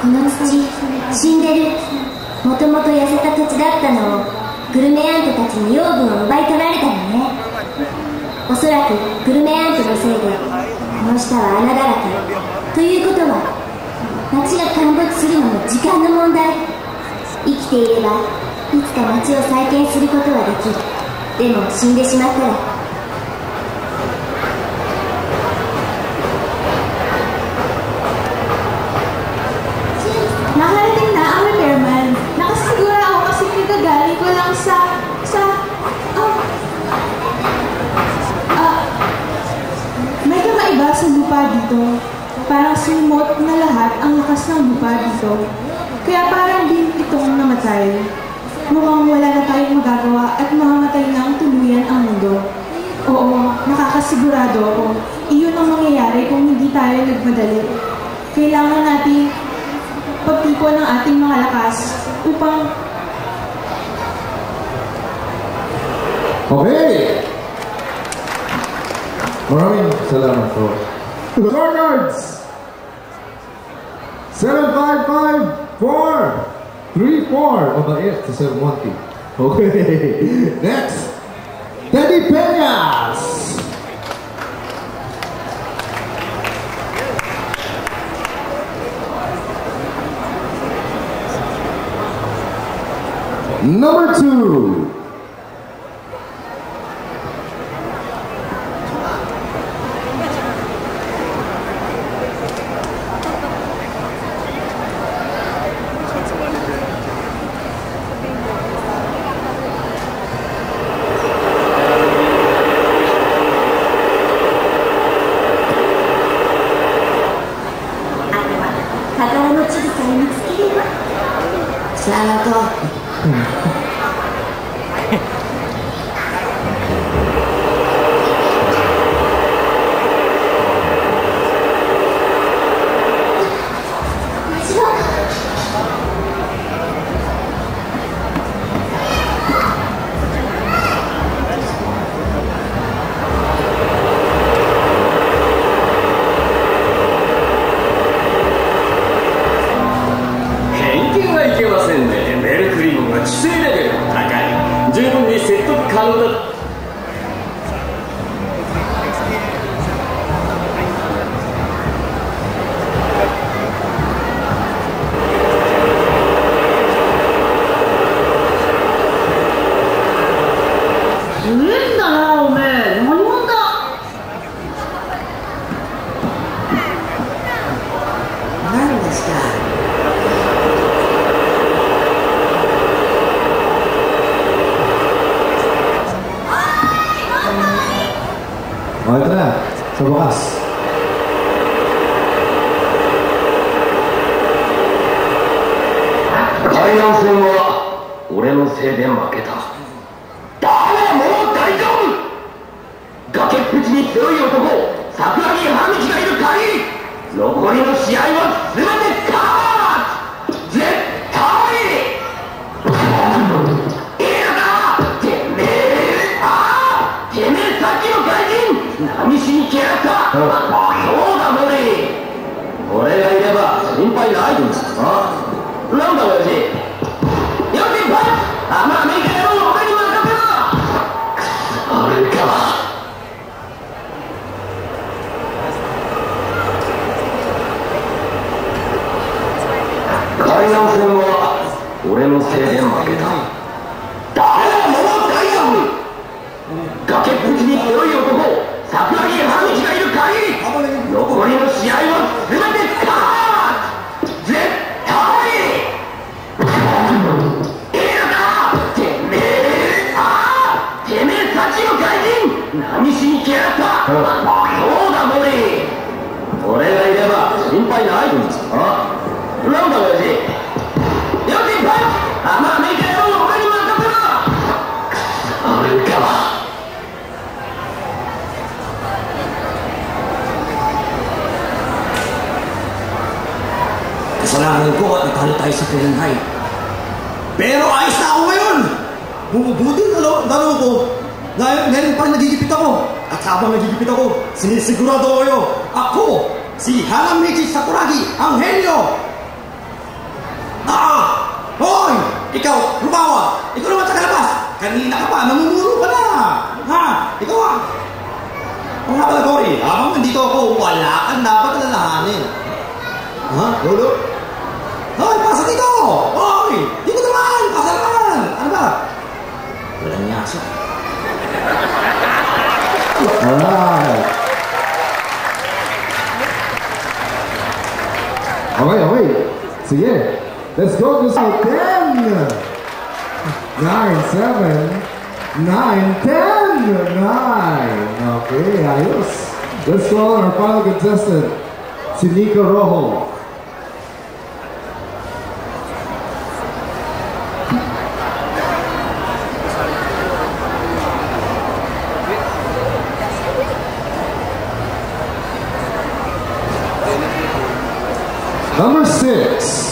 この土、死んでる。もともと痩せた土地だったのをグルメアントたちに養分を奪い取られたのね。おそらくグルメアントのせいでこの下は穴だらけ。ということは町が陥没するのも時間の問題。生きていればいつか町を再建することはできる。でも死んでしまったら Nakarating na ang repairman. Nakasigura ako kasi pinagaling ko lang may kakaiba sa lupa dito. Parang sumot na lahat ang lakas ng lupa dito. Kaya parang din itong namatay. Mukhang wala na tayong magagawa at mamamatay na ang tuluyan ang mundo. Oo, nakakasigurado ako. Iyon ang mangyayari kung hindi tayo nagmadali. Kailangan natin pagtipon ng ating mga lakas upang... Okay! Maraming salamat po. Records! 755-434 on the air to 710. Okay. Next! Teddy Peñas! Number 2. Sinisigurado ko, ako, si Hanamichi Sakuragi, ang henyo! Ikaw, lumawa! Ikaw naman sa kalabas! Kanina ka pa, namumuro ka na! Ha? Ikaw ah! Ang nabalagori, habang nandito ako, wala kang dapat alalahanin. Ha? Lolo? Hoy, pasa dito! Hoy! Dito naman! Pasa naman! Ano ba? Walang nyasa. Alright. Okay, okay. Sige. Let's go to 10, 9, 7, 9, 10, 9. Okay, ayos. Let's call our final contestant, Tynika Rojo. Number 6.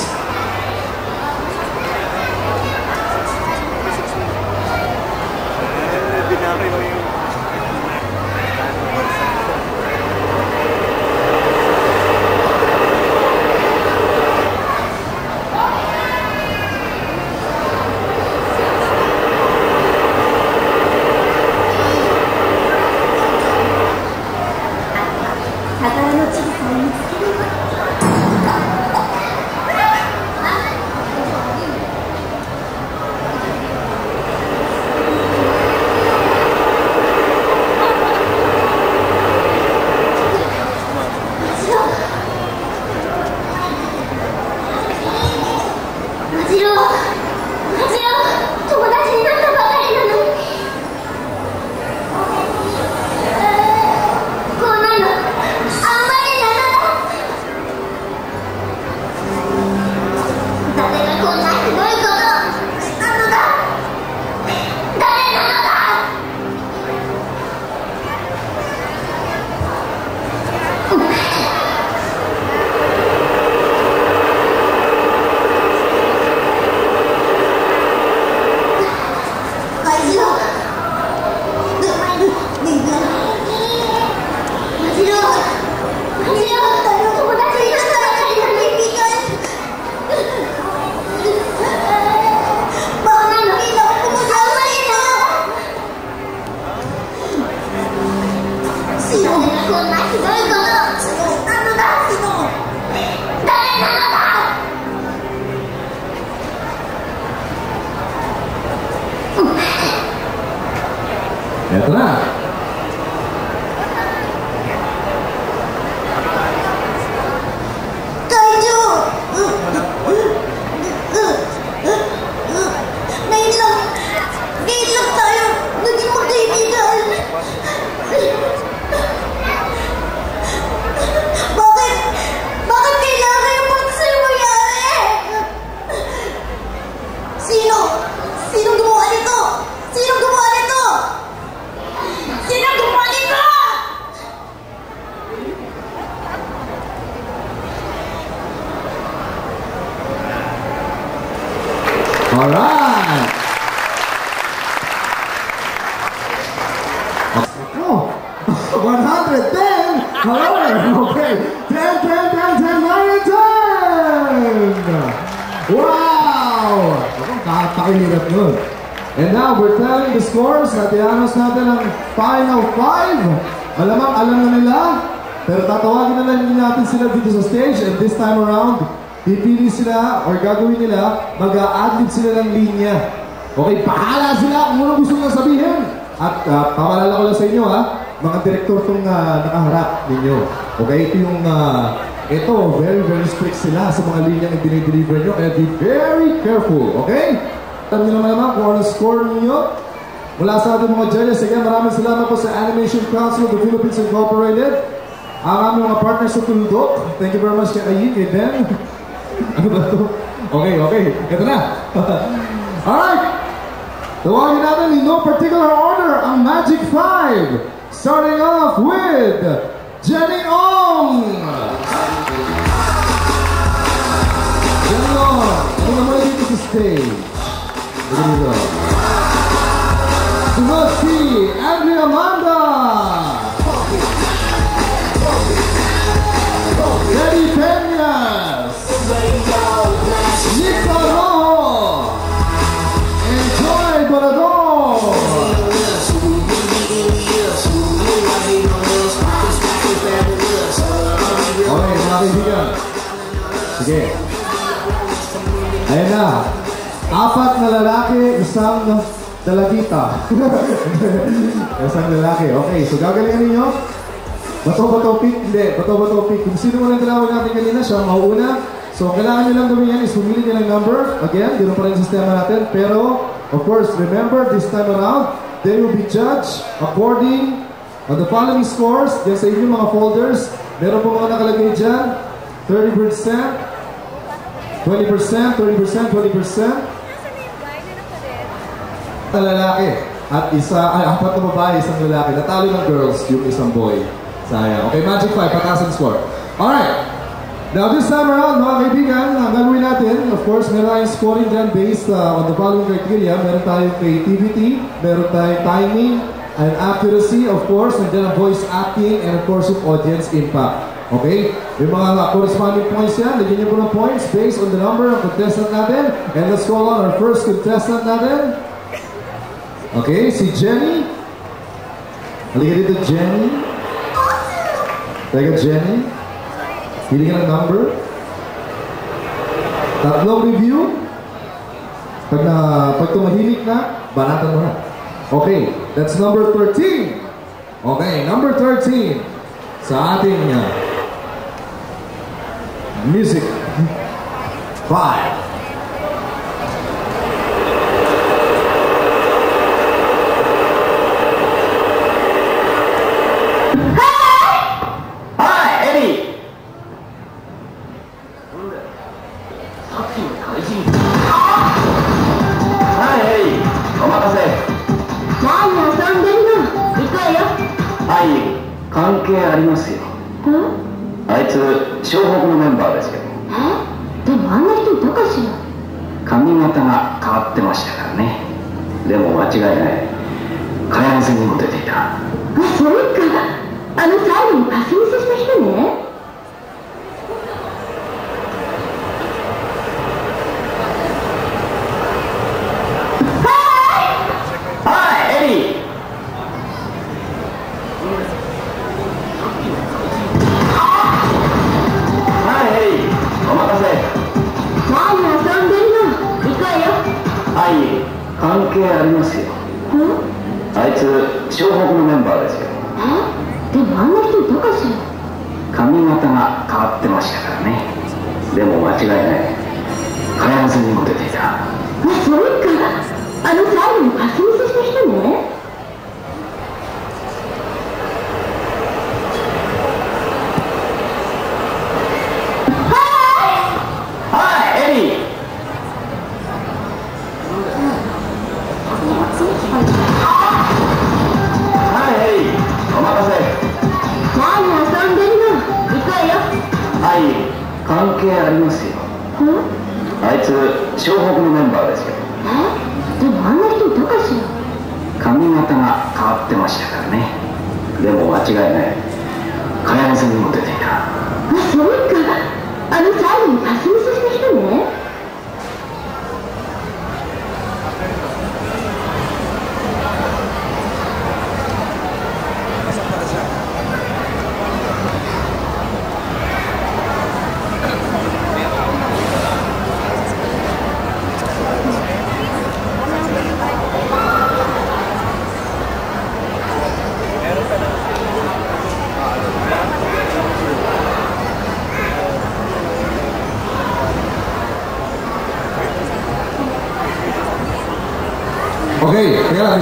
Mag-a-adlib sila ng linya. Okay, pahala sila kung anong gusto nyo sabihin. At paalala ko lang sa inyo ha, mga direktor itong nakaharap ninyo. Okay, ito yung, ito, very very strict sila sa mga linya na dinideliver nyo. Kaya be very careful, okay? Alam nyo naman naman kung ano score ninyo. Mula sa ating mga judges, again, maraming salamat po sa Animation Council of the Philippines Incorporated. Ang aming mga partners sa Tuldok. Thank you very much kay Ayin, kay Ben. Ano ba ito? Okay, okay. Ito na. Alright. Tawagin natin in no particular order ang Magic 5. Starting off with Jenny Ong. Jenny Ong. Huwag naman dito sa stage. Sunod si Andy Amanda. Teddy Peñas. Tynika Rojo. Okay, mga kaibigan. Sige. Ayan na. 4 na lalaki, isang dalagita. Isang lalaki. Okay, so gagalingan ninyo. Bato-bato pick. Hindi, bato-bato pick. Kung sino mo lang tinawag natin kanina, siya ang mauuna. So, kailangan nyo lang gawin yan is humili nyo ng number. Again, ganoon pa rin yung sistema natin. Pero, of course, remember, this time around, they will be judged according on the following scores. Diyan sa inyong mga folders, meron po mga nakalagay dyan. 30%, 20%, 20%, 20%, 20%. Ang lalaki. At apat na babae, isang lalaki. Natalo ng girls, yung isang boy. Sayang. Okay, Magic 5, pataas ang score. Alright. Now this time around, mga kaibigan, ang gagawin natin, of course, meron tayong scoring dyan based on the following criteria. Meron tayong creativity, meron tayong timing, and accuracy, of course, and then ang voice acting, and of course, yung audience impact. Okay? Yung mga corresponding points yan, lagyan niyo po ng points based on the number of contestant natin. And let's call on our first contestant natin. Okay, si Jenny. Halika dito, Jenny. Teka, Jenny. Pili ka ng number. Tatlong review. Pag tumahilik na, banatan mo na. Okay, that's number 13. Okay, number 13. Sa ating music. 5.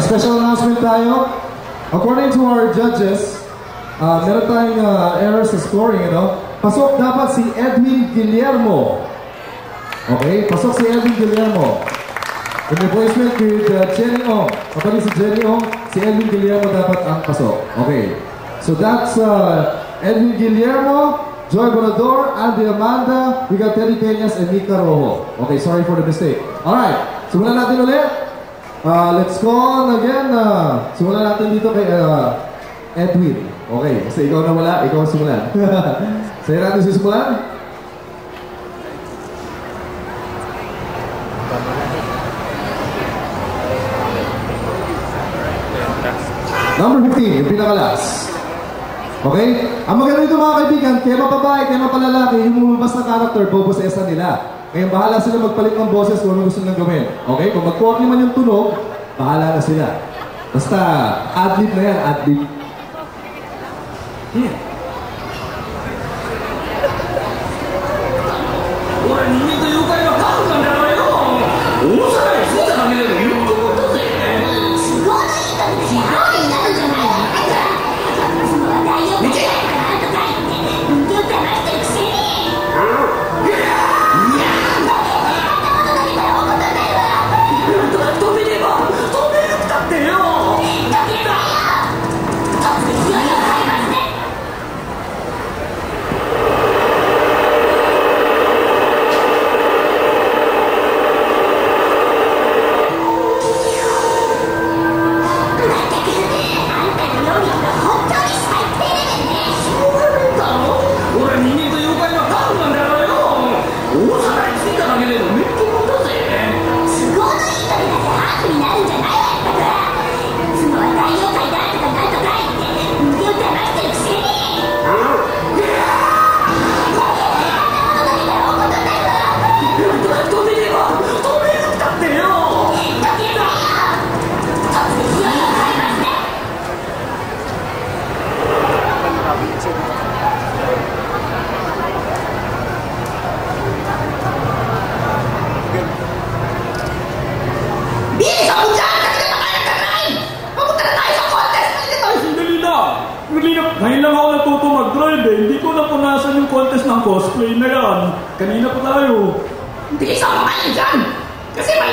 Special announcement tayo. According to our judges, meron tayong errors sa scoring, you know? Pasok dapat si Edwin Guillermo. Okay? Pasok si Edwin Guillermo. In replacement with Jenny Ong. Kapag si Jenny Ong, si Edwin Guillermo dapat ang pasok. Okay. So that's Edwin Guillermo, Joy Bonador, Andy Amanda, we got Teddy Peñas, and Tynika Rojo. Okay, sorry for the mistake. Alright. Simulan natin ulit. Let's go on again. Simulan natin dito kay Edwin. Okay, kasi ikaw na wala, ikaw ang simulan. Sa'yo natin sisimulan? Number 15, yung pinakalas. Okay? Ang maganda ito mga kaibigan, tema babae, tema palalaki, yung lumabas na character, bobosesan nila. Ngayon, bahala sila magpalit ng boses kung ano gusto nilang gawin. Okay? Kung mag-corny man yung tunog, bahala na sila. Basta, ad-lib na yan, ad-lib. Yeah. Cosplay na yan. Kanina pa tayo. Hindi isang kumain dyan! Kasi